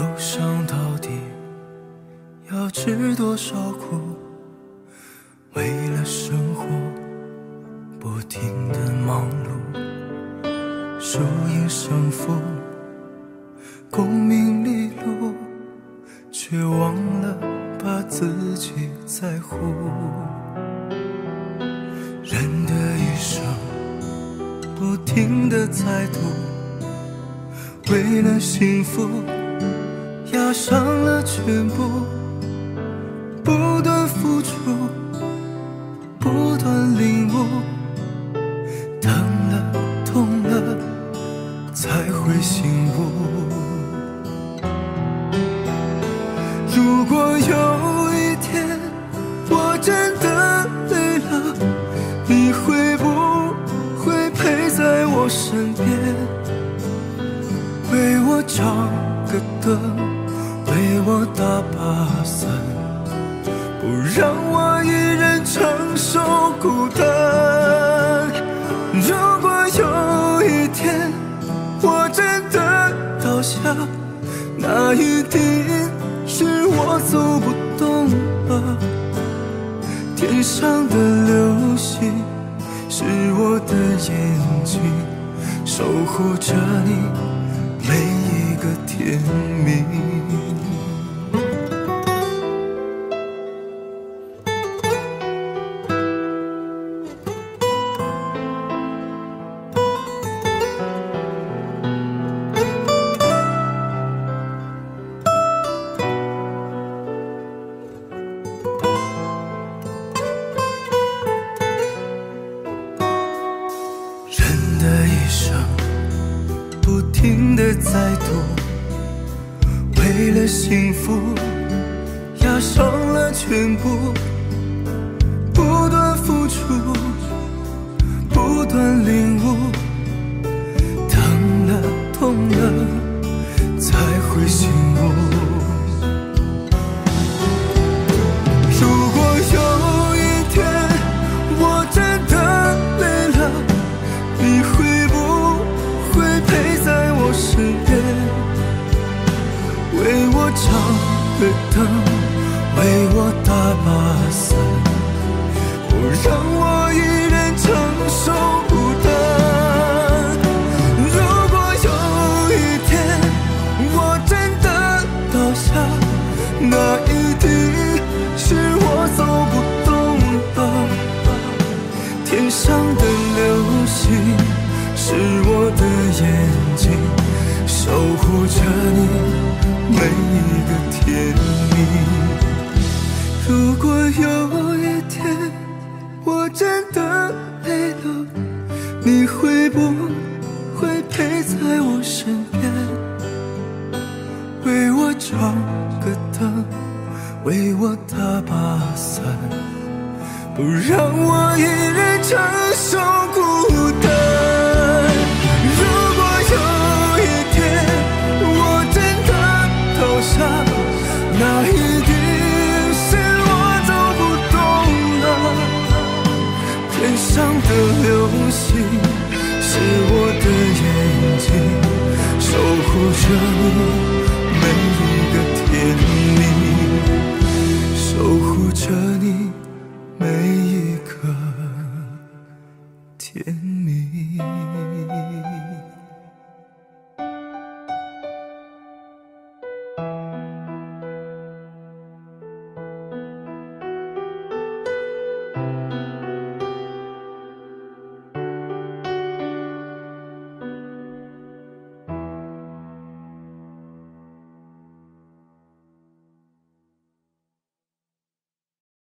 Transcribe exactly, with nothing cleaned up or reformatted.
忧伤到底要吃多少苦？为了生活不停的忙碌，输赢胜负，功名利禄，却忘了把自己在乎。人的一生不停的在赌。 为了幸福，押上了全部，不断付出，不断领悟，疼了痛了，才会醒悟。如果有一天我真的累了，你会不会陪在我身边？ 为我找个灯，为我打把伞，不让我一人承受孤单。如果有一天我真的倒下，那一定是我走不动了。天上的流星是我的眼睛，守护着你。 每一个甜蜜，人的一生。 不停的在赌，为了幸福，押上了全部，不断付出，不断领悟，疼了痛了，才会醒悟。 为我找个灯，为我打把伞，不让我一人承受孤单。如果有一天我真的倒下，那一定是我走不动了。天上的流星是我的眼睛，守护着你。 每一个甜蜜。如果有一天我真的累了，你会不会陪在我身边？为我找个灯，为我打把伞，不让我一人承受孤单。 那一定是我走不动了。天上的流星是我的眼睛，守护着你。